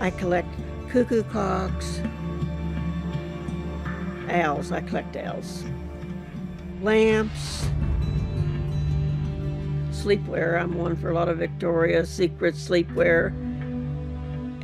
I collect cuckoo cocks, owls, I collect owls, lamps, sleepwear. I'm one for a lot of Victoria's Secret sleepwear.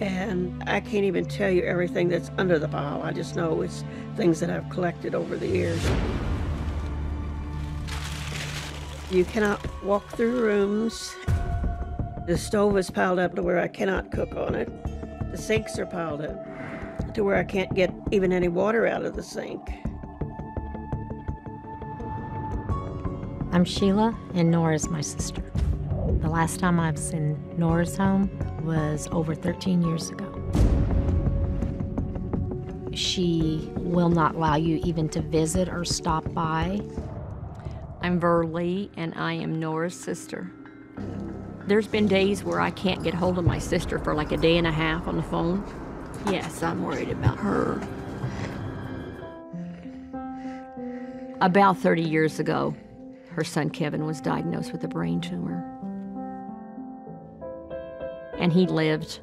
And I can't even tell you everything that's under the pile. I just know it's things that I've collected over the years. You cannot walk through rooms. The stove is piled up to where I cannot cook on it. The sinks are piled up to where I can't get even any water out of the sink. I'm Sheila, and Nora's my sister. The last time I've seen Nora's home was over 13 years ago. She will not allow you even to visit or stop by. I'm Verlee, and I am Nora's sister. There's been days where I can't get hold of my sister for like a day and a half on the phone. Yes, I'm worried about her. About 30 years ago, her son Kevin was diagnosed with a brain tumor. And he lived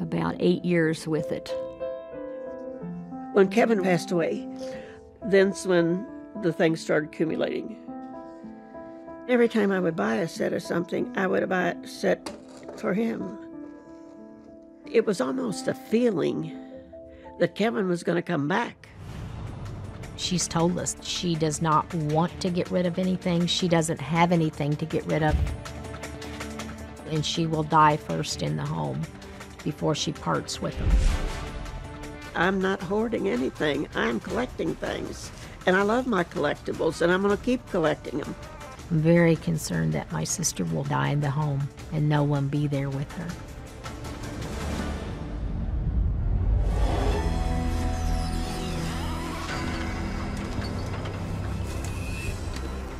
about 8 years with it. When Kevin passed away, that's when the things started accumulating. Every time I would buy a set of something, I would buy a set for him. It was almost a feeling that Kevin was going to come back. She's told us she does not want to get rid of anything. She doesn't have anything to get rid of. And she will die first in the home before she parts with them. I'm not hoarding anything. I'm collecting things. And I love my collectibles, and I'm going to keep collecting them. I'm very concerned that my sister will die in the home and no one be there with her.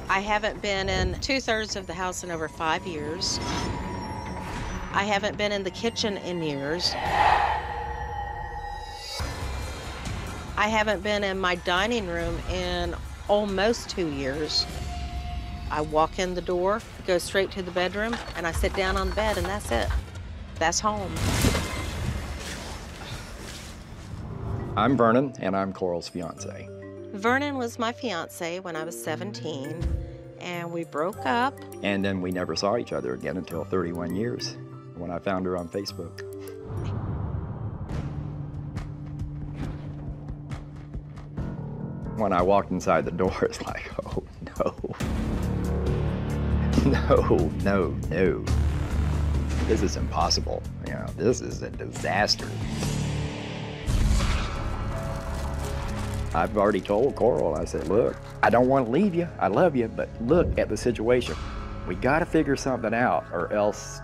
I haven't been in two-thirds of the house in over 5 years. I haven't been in the kitchen in years. I haven't been in my dining room in almost 2 years. I walk in the door, go straight to the bedroom, and I sit down on the bed, and that's it. That's home. I'm Vernon, and I'm Coral's fiance. Vernon was my fiance when I was 17, and we broke up. And then we never saw each other again until 31 years, when I found her on Facebook. When I walked inside the door, it's like, oh, no. No. This is impossible. You know, this is a disaster. I've already told Coral, I said, look, I don't want to leave you. I love you, but look at the situation. We got to figure something out or else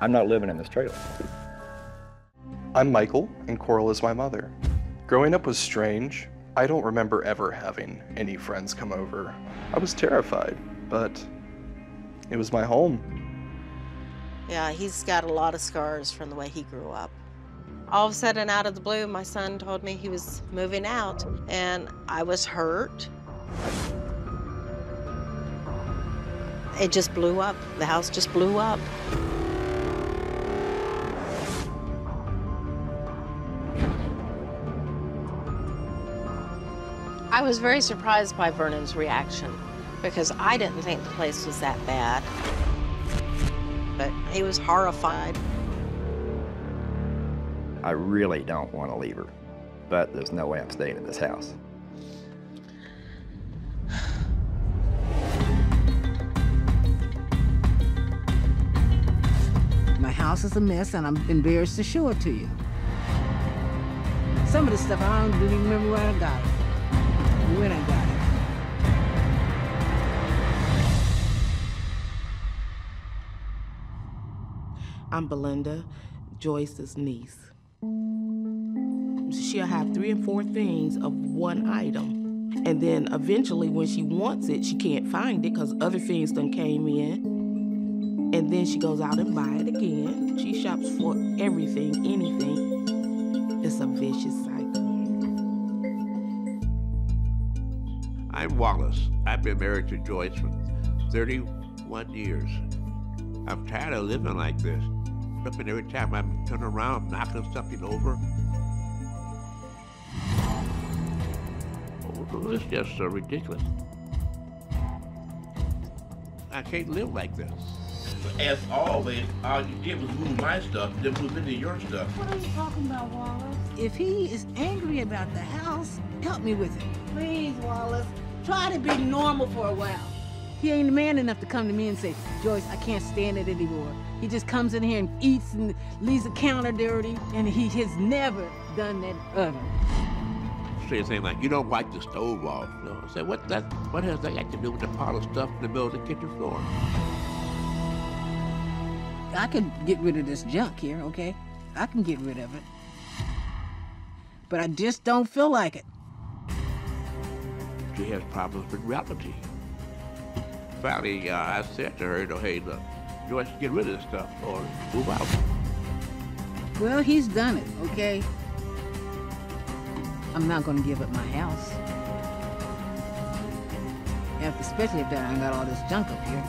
I'm not living in this trailer. I'm Michael, and Coral is my mother. Growing up was strange. I don't remember ever having any friends come over. I was terrified, but it was my home. Yeah, he's got a lot of scars from the way he grew up. All of a sudden, out of the blue, my son told me he was moving out, and I was hurt. It just blew up. The house just blew up. I was very surprised by Vernon's reaction, because I didn't think the place was that bad. But he was horrified. I really don't want to leave her, but there's no way I'm staying in this house. My house is a mess, and I'm embarrassed to show it to you. Some of the stuff, I don't even remember where I got it, when I got it. I'm Belinda, Joyce's niece. She'll have 3 or 4 things of one item. And then eventually when she wants it, she can't find it because other things done came in. And then she goes out and buy it again. She shops for everything, anything. It's a vicious cycle. I'm Wallace. I've been married to Joyce for 31 years. I'm tired of living like this. up, and every time I turn around, I'm knocking something over. Oh, this is just so ridiculous. I can't live like this. As always, all you did was move my stuff, then move into your stuff. What are you talking about, Wallace? If he is angry about the house, help me with it. Please, Wallace, try to be normal for a while. He ain't man enough to come to me and say, Joyce, I can't stand it anymore. He just comes in here and eats and leaves the counter dirty, and he has never done that ever. Say the same like, you don't wipe the stove off. You know? I said, what has that got to do with the pile of stuff in the middle of the kitchen floor? I can get rid of this junk here, okay? I can get rid of it. But I just don't feel like it. She has problems with reality. Finally, I said to her, you know, hey, look, Joyce, get rid of this stuff or move out. Well, he's done it, okay? I'm not going to give up my house. Especially if I got all this junk up here.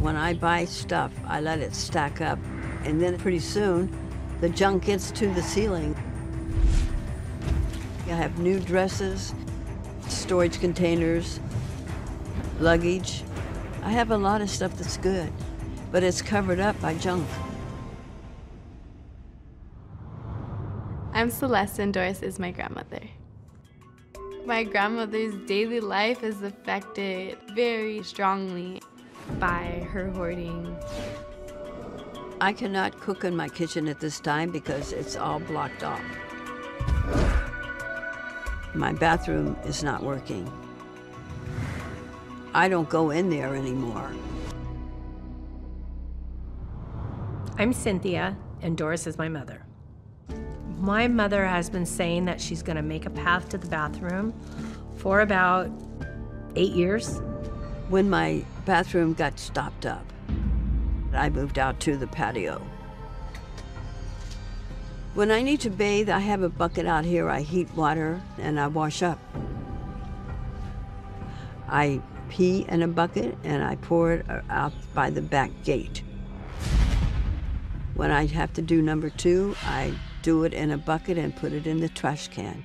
When I buy stuff, I let it stack up, and then pretty soon, the junk gets to the ceiling. I have new dresses, storage containers, luggage. I have a lot of stuff that's good, but it's covered up by junk. I'm Celeste, and Doris is my grandmother. My grandmother's daily life is affected very strongly by her hoarding. I cannot cook in my kitchen at this time because it's all blocked off. My bathroom is not working. I don't go in there anymore. I'm Cynthia, and Doris is my mother. My mother has been saying that she's gonna make a path to the bathroom for about 8 years. When my bathroom got stopped up, I moved out to the patio. When I need to bathe, I have a bucket out here. I heat water and I wash up. I pee in a bucket and I pour it out by the back gate. When I have to do number two, I do it in a bucket and put it in the trash can.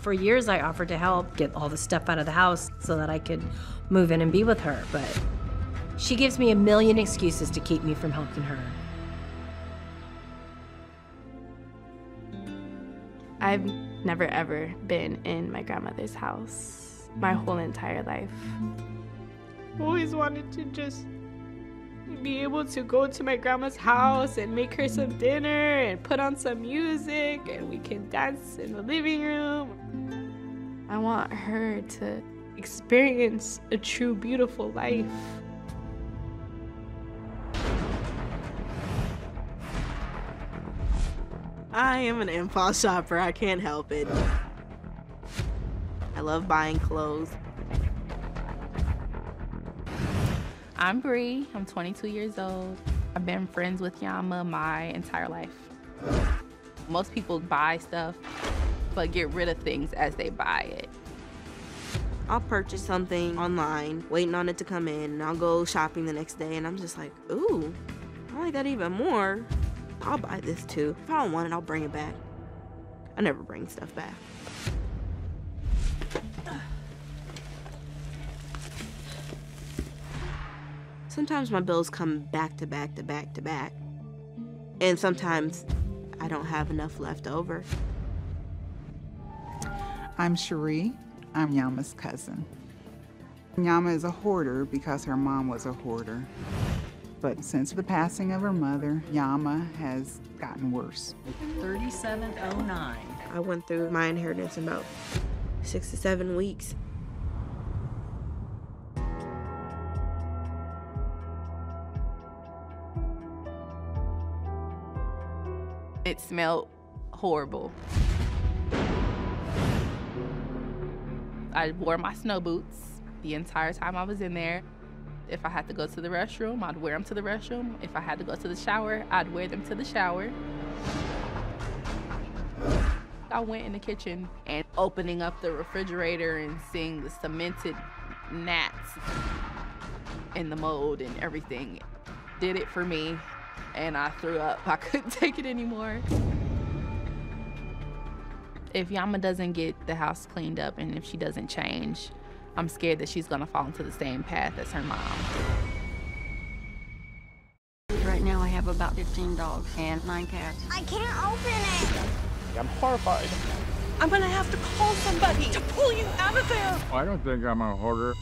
For years, I offered to help get all the stuff out of the house so that I could move in and be with her, but she gives me a million excuses to keep me from helping her. I've never, ever been in my grandmother's house my whole entire life. I always wanted to just be able to go to my grandma's house and make her some dinner and put on some music and we can dance in the living room. I want her to experience a true, beautiful life. I am an impulse shopper, I can't help it. I love buying clothes. I'm Bree, I'm 22 years old. I've been friends with Yama my entire life. Most people buy stuff, but get rid of things as they buy it. I'll purchase something online, waiting on it to come in, and I'll go shopping the next day, and I'm just like, ooh, I like that even more. I'll buy this too. If I don't want it, I'll bring it back. I never bring stuff back. Sometimes my bills come back to back to back to back. And sometimes I don't have enough left over. I'm Cherie. I'm Yama's cousin. Yama is a hoarder because her mom was a hoarder. But since the passing of her mother, Yama has gotten worse. 3709. I went through my inheritance in about 6 to 7 weeks. It smelled horrible. I wore my snow boots the entire time I was in there. If I had to go to the restroom, I'd wear them to the restroom. If I had to go to the shower, I'd wear them to the shower. I went in the kitchen and opening up the refrigerator and seeing the cemented gnats and the mold and everything did it for me. And I threw up. I couldn't take it anymore. If Yama doesn't get the house cleaned up and if she doesn't change, I'm scared that she's gonna fall into the same path as her mom. Right now I have about 15 dogs and 9 cats. I can't open it. I'm horrified. I'm gonna have to call somebody to pull you out of there. I don't think I'm a hoarder.